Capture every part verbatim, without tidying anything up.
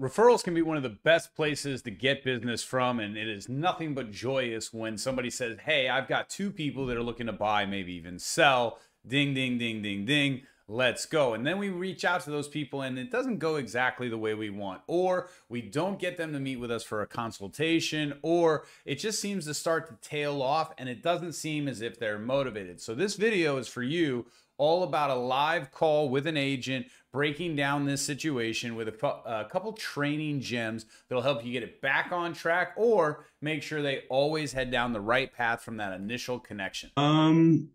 Referrals can be one of the best places to get business from, and it is nothing but joyous when somebody says, hey, I've got two people that are looking to buy, maybe even sell. Ding, ding, ding, ding, ding. Let's go. And then we reach out to those people and it doesn't go exactly the way we want, or we don't get them to meet with us for a consultation, or it just seems to start to tail off and it doesn't seem as if they're motivated. So this video is for you, all about a live call with an agent, breaking down this situation with a, a couple training gems that'll help you get it back on track or make sure they always head down the right path from that initial connection. Um,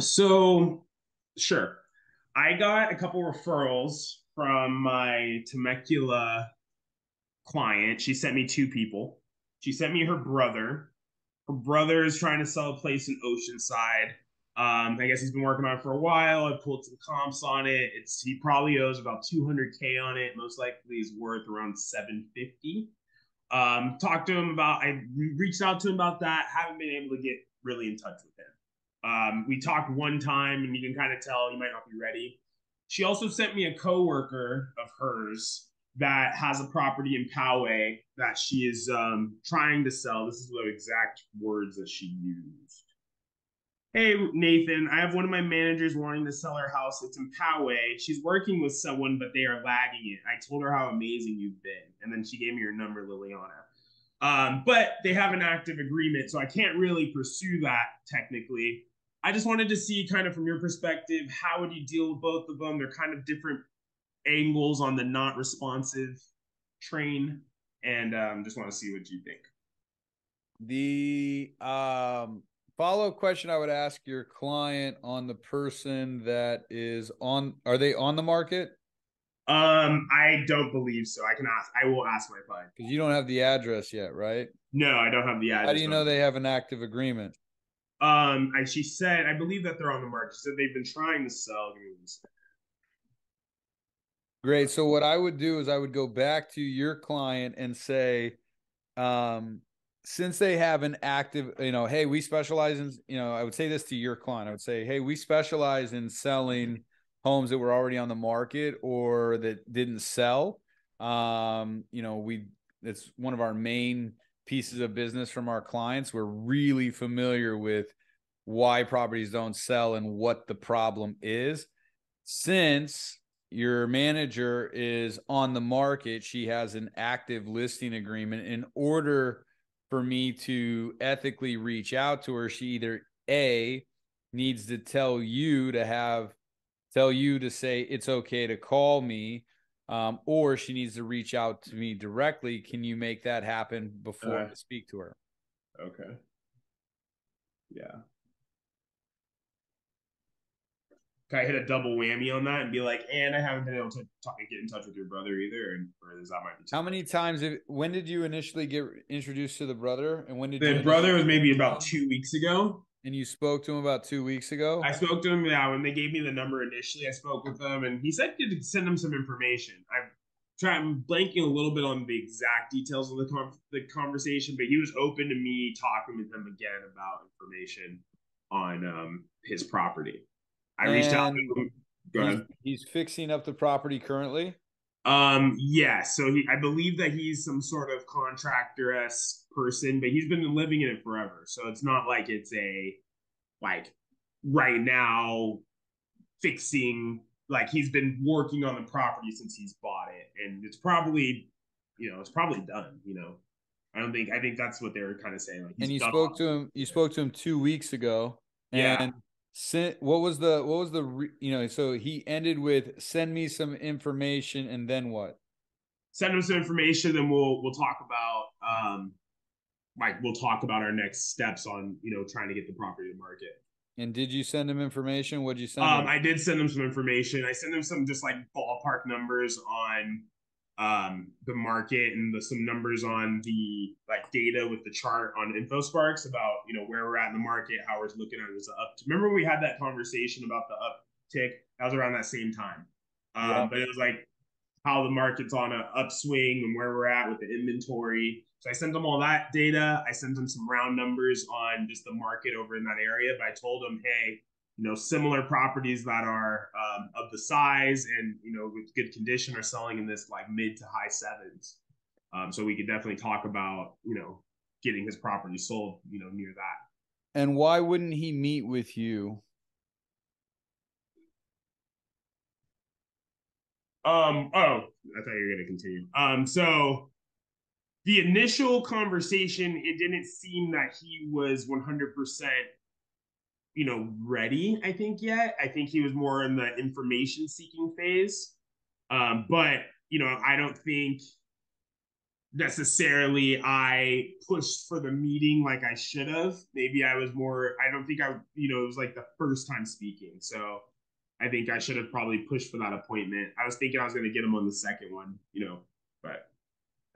so sure. I got a couple referrals from my Temecula client. She sent me two people. She sent me her brother. Her brother is trying to sell a place in Oceanside. Um, I guess he's been working on it for a while. I've pulled some comps on it. It's he probably owes about two hundred K on it. Most likely is worth around seven fifty. Um, talked to him about, I reached out to him about that. Haven't been able to get really in touch with him. Um, we talked one time and you can kind of tell you might not be ready. She also sent me a coworker of hers that has a property in Poway that she is um, trying to sell. This is the exact words that she used. Hey, Nathan, I have one of my managers wanting to sell her house. It's in Poway. She's working with someone, but they are lagging it. I told her how amazing you've been. And then she gave me your number, Liliana. Um, but they have an active agreement, so I can't really pursue that technically. I just wanted to see kind of from your perspective, how would you deal with both of them? They're kind of different angles on the not responsive train. And um, just want to see what you think. The um, follow-up question I would ask your client on the person that is on, are they on the market? Um, I don't believe so. I can ask, I will ask my client. Cause you don't have the address yet, right? No, I don't have the address. How do you know they have an active agreement? Um, I, she said, I believe that they're on the market. She said they've been trying to sell. Great. So what I would do is I would go back to your client and say, um, since they have an active, you know, hey, we specialize in, you know, I would say this to your client. I would say, hey, we specialize in selling homes that were already on the market or that didn't sell. Um, you know, we, it's one of our main pieces of business from our clients. We're really familiar with why properties don't sell and what the problem is. Since your manager is on the market, she has an active listing agreement. In order for me to ethically reach out to her, she either A, needs to tell you to have tell you to say, it's okay to call me, um, or she needs to reach out to me directly. Can you make that happen before uh, I speak to her? Okay. Yeah. Can I hit a double whammy on that and be like, and I haven't been able to talk, get in touch with your brother either? And or that might be How many times, have, when did you initially get introduced to the brother? And when did the you brother was maybe about two weeks ago. And you spoke to him about two weeks ago? I spoke to him, yeah, when they gave me the number initially. I spoke with him, and he said to send him some information. I'm, trying, I'm blanking a little bit on the exact details of the, con the conversation, but he was open to me talking with him again about information on um, his property. I and reached out to him. Go ahead. He's, he's fixing up the property currently? Um, yeah, so he, I believe that he's some sort of contractor-esque person, but he's been living in it forever, so it's not like it's a like right now fixing, like he's been working on the property since he's bought it, and it's probably, you know, it's probably done, you know. I don't think, I think that's what they were kind of saying, like, and you spoke to him you spoke to him two weeks ago, and yeah. Sent, what was the what was the re, you know, so he ended with send me some information, and then what? Send him some information, then we'll we'll talk about um like we'll talk about our next steps on, you know, trying to get the property to market. And did you send him information? What'd you send um, him? I did send him some information. I sent him some just like ballpark numbers on um the market and the, some numbers on the like data with the chart on InfoSparks about, you know, where we're at in the market, how we're looking at it as an up. Remember we had that conversation about the uptick? That was around that same time. Um yeah. But it was like how the market's on an upswing and where we're at with the inventory. So I sent them all that data. I sent them some round numbers on just the market over in that area. But I told them, hey, you know, similar properties that are um, of the size and, you know, with good condition are selling in this like mid to high sevens. Um, so we could definitely talk about, you know, getting his property sold, you know, near that. And why wouldn't he meet with you? Um, oh, I thought you were going to continue. Um, so the initial conversation, it didn't seem that he was one hundred percent, you know, ready, I think, yet. I think he was more in the information seeking phase. Um, but, you know, I don't think necessarily I pushed for the meeting like I should have. Maybe I was more, I don't think I, you know, it was like the first time speaking. So I think I should have probably pushed for that appointment. I was thinking I was going to get him on the second one, you know, but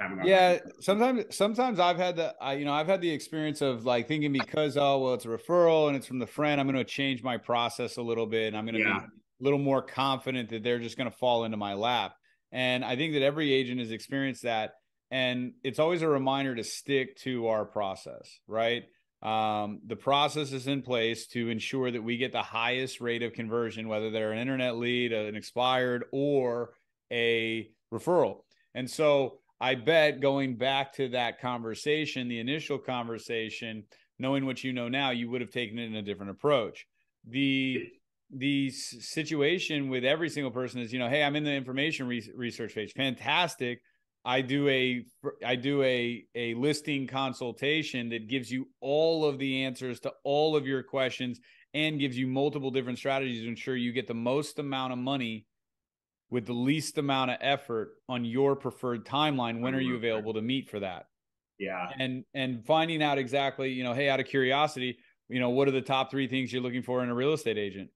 I don't know. Yeah. Sometimes, sometimes I've had the, I, you know, I've had the experience of like thinking because, oh, well, it's a referral and it's from the friend, I'm going to change my process a little bit and I'm going to yeah. be a little more confident that they're just going to fall into my lap. And I think that every agent has experienced that. And it's always a reminder to stick to our process, right? Um, the process is in place to ensure that we get the highest rate of conversion, whether they're an internet lead, an expired, or a referral. And so I bet going back to that conversation, the initial conversation, knowing what you know now, you would have taken it in a different approach. The, the situation with every single person is, you know, hey, I'm in the information re- research phase. Fantastic. I do a I do a a listing consultation that gives you all of the answers to all of your questions and gives you multiple different strategies to ensure you get the most amount of money with the least amount of effort on your preferred timeline. When are you available to meet for that? Yeah. And and finding out exactly, you know, hey, out of curiosity, you know, what are the top three things you're looking for in a real estate agent?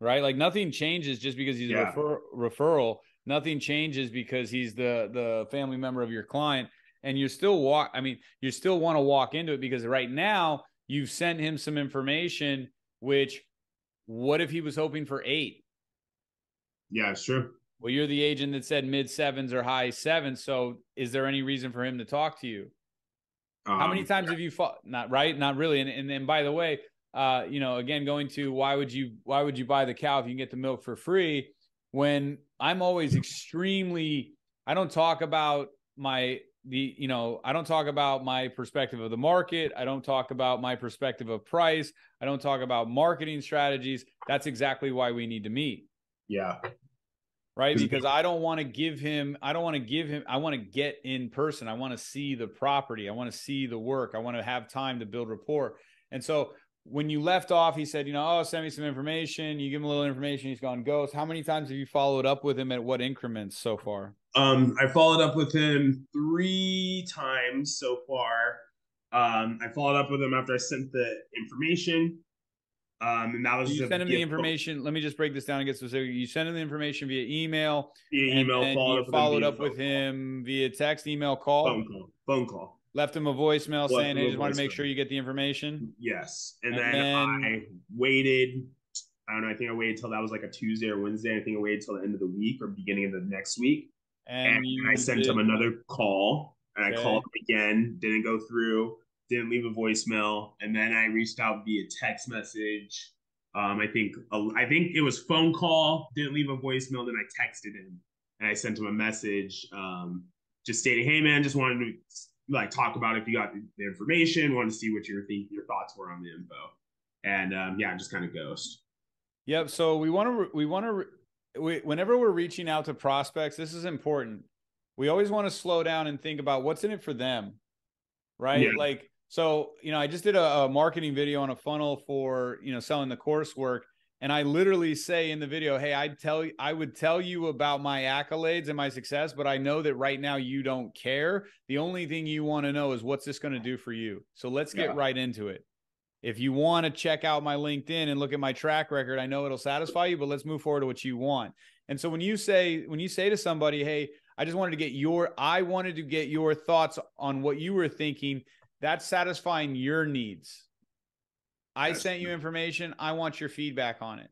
Right? Like nothing changes just because he's yeah. a refer- referral. Nothing changes because he's the the family member of your client, and you still walk. I mean, you still want to walk into it because right now you've sent him some information. Which, what if he was hoping for eight? Yeah, sure. Well, you're the agent that said mid sevens or high sevens. So, is there any reason for him to talk to you? Um, How many times yeah. have you fought? Not right, not really. And and then, by the way, uh, you know, again, going to why would you why would you buy the cow if you can get the milk for free? When I'm always extremely, I don't talk about my, the, you know, I don't talk about my perspective of the market. I don't talk about my perspective of price. I don't talk about marketing strategies. That's exactly why we need to meet. Yeah. Right. Because I don't want to give him, I don't want to give him, I want to get in person. I want to see the property. I want to see the work. I want to have time to build rapport. And so when you left off, he said, you know, oh, send me some information. You give him a little information. He's gone ghost. How many times have you followed up with him at what increments so far? Um, I followed up with him three times so far. Um, I followed up with him after I sent the information. Um, and that was you sent him the information. Phone. Let me just break this down and get specific. You sent him the information via email. Via email. And followed, you up followed up with him via text, email, call. Phone call. Phone call. Left him a voicemail well, saying, I just want to make sure you get the information. Yes. And, and then, then I waited. I don't know. I think I waited till that was like a Tuesday or Wednesday. I think I waited till the end of the week or beginning of the next week. And, and I sent did. him another call. And okay. I called him again. Didn't go through. Didn't leave a voicemail. And then I reached out via text message. Um, I think I think it was phone call. Didn't leave a voicemail. Then I texted him. And I sent him a message um, just stating, hey, man, just wanted to like talk about if you got the information, want to see what your think your thoughts were on the info. And um, yeah, just kind of ghost. Yep. So we want to, we want to, we, whenever we're reaching out to prospects, this is important. We always want to slow down and think about what's in it for them. Right. Yeah. Like, so, you know, I just did a, a marketing video on a funnel for, you know, selling the coursework. And I literally say in the video, hey, I'd tell you, I would tell you about my accolades and my success, but I know that right now you don't care. The only thing you want to know is what's this going to do for you. So let's get yeah. right into it. If you want to check out my LinkedIn and look at my track record, I know it'll satisfy you, but let's move forward to what you want. And so when you say, when you say to somebody, hey, I just wanted to get your, I wanted to get your thoughts on what you were thinking, that's satisfying your needs. I sent you information. I want your feedback on it.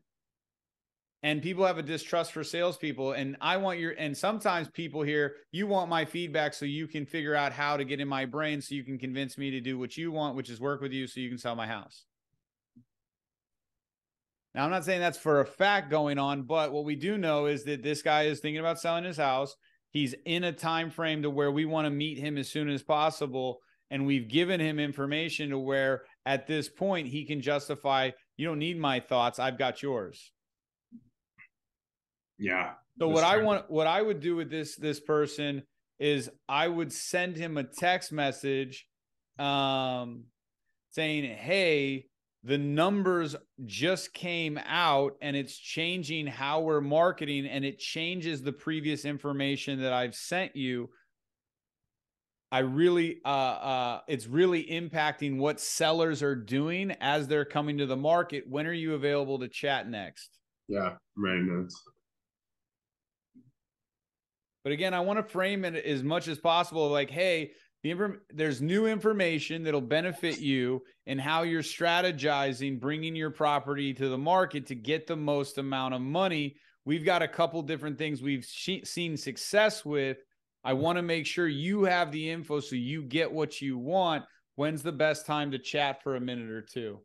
And people have a distrust for salespeople. And I want your, and sometimes people hear, you want my feedback so you can figure out how to get in my brain so you can convince me to do what you want, which is work with you so you can sell my house. Now, I'm not saying that's for a fact going on, but what we do know is that this guy is thinking about selling his house. He's in a time frame to where we want to meet him as soon as possible. And we've given him information to where at this point he can justify, you don't need my thoughts. I've got yours. Yeah. So what I want, what I would do with this, this person is I would send him a text message um, saying, hey, the numbers just came out and it's changing how we're marketing and it changes the previous information that I've sent you. I really, uh, uh, it's really impacting what sellers are doing as they're coming to the market. When are you available to chat next? Yeah, right. Notes. But again, I want to frame it as much as possible. Like, hey, the there's new information that'll benefit you in how you're strategizing, bringing your property to the market to get the most amount of money. We've got a couple different things we've seen success with. I want to make sure you have the info so you get what you want. When's the best time to chat for a minute or two?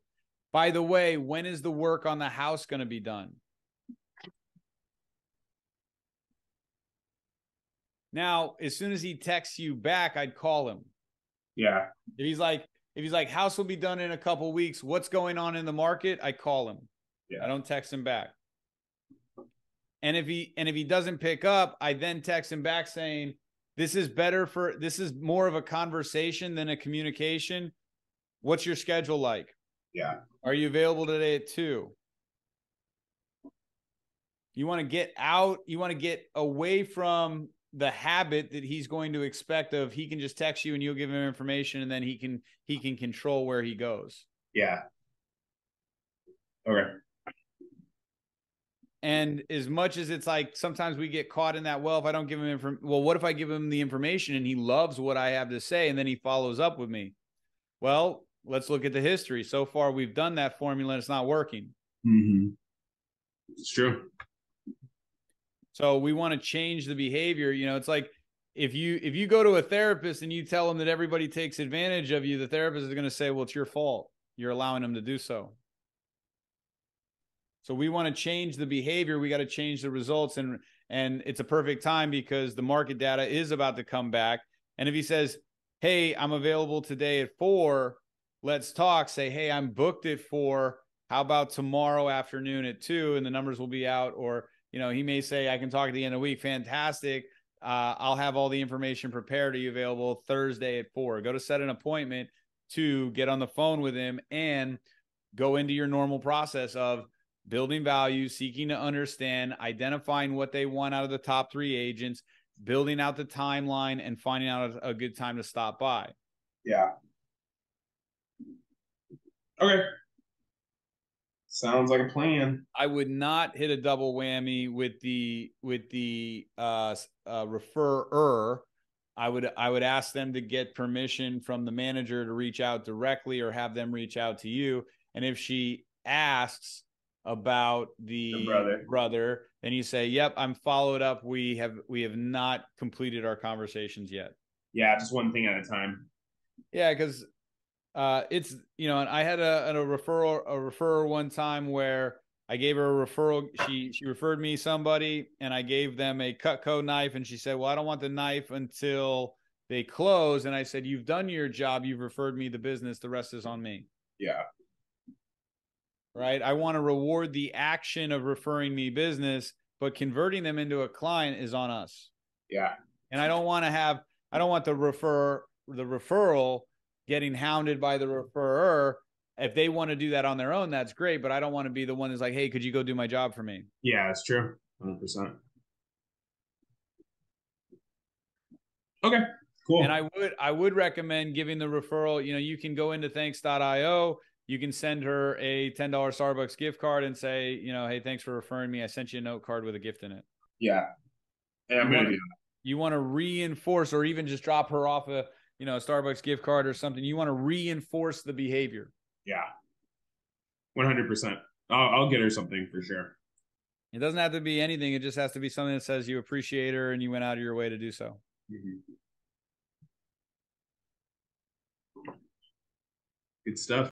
By the way, when is the work on the house going to be done? Now, as soon as he texts you back, I'd call him. Yeah. If he's like, if he's like, house will be done in a couple of weeks. What's going on in the market? I call him. Yeah. I don't text him back. And if he and if he doesn't pick up, I then text him back saying, this is better for, this is more of a conversation than a communication. What's your schedule like? Yeah. Are you available today at two? You want to get out, you want to get away from the habit that he's going to expect of he can just text you and you'll give him information and then he can, he can control where he goes. Yeah. Okay. And as much as it's like, sometimes we get caught in that, well, if I don't give him inform, well, what if I give him the information and he loves what I have to say and then he follows up with me? Well, let's look at the history. So far, we've done that formula and it's not working. Mm-hmm. It's true. So we want to change the behavior. You know, it's like if you if you go to a therapist and you tell them that everybody takes advantage of you, the therapist is going to say, well, it's your fault. You're allowing them to do so. So we want to change the behavior. We got to change the results. And, and it's a perfect time because the market data is about to come back. And if he says, hey, I'm available today at four, let's talk. Say, hey, I'm booked at four. How about tomorrow afternoon at two? And the numbers will be out. Or, you know, he may say, I can talk at the end of the week. Fantastic. Uh, I'll have all the information prepared. Are you available Thursday at four? Go to set an appointment to get on the phone with him and go into your normal process of building value, seeking to understand, identifying what they want out of the top three agents, building out the timeline, and finding out a, a good time to stop by. Yeah. Okay. Sounds like a plan. I would not hit a double whammy with the with the uh, uh, referrer. I would I would ask them to get permission from the manager to reach out directly, or have them reach out to you. And if she asks about the, the brother. brother, then you say, "Yep, I'm followed up. We have we have not completed our conversations yet." Yeah, just one thing at a time. Yeah, because. Uh, it's, you know, and I had a, a referral, a referral one time where I gave her a referral. She, she referred me somebody and I gave them a Cutco knife. And she said, well, I don't want the knife until they close. And I said, you've done your job. You've referred me the business. The rest is on me. Yeah. Right. I want to reward the action of referring me business, but converting them into a client is on us. Yeah. And I don't want to have, I don't want the refer the referral getting hounded by the referrer. If they want to do that on their own, that's great. But I don't want to be the one that's like, hey, could you go do my job for me? Yeah, that's true. one hundred percent. Okay, cool. And I would, I would recommend giving the referral. You know, you can go into thanks dot i o. You can send her a ten dollar Starbucks gift card and say, you know, hey, thanks for referring me. I sent you a note card with a gift in it. Yeah. Hey, I'm you, want to, you want to reinforce or even just drop her off a, you know, a Starbucks gift card or something. You want to reinforce the behavior. Yeah. one hundred percent. I'll, I'll get her something for sure. It doesn't have to be anything. It just has to be something that says you appreciate her and you went out of your way to do so. Mm-hmm. Good stuff.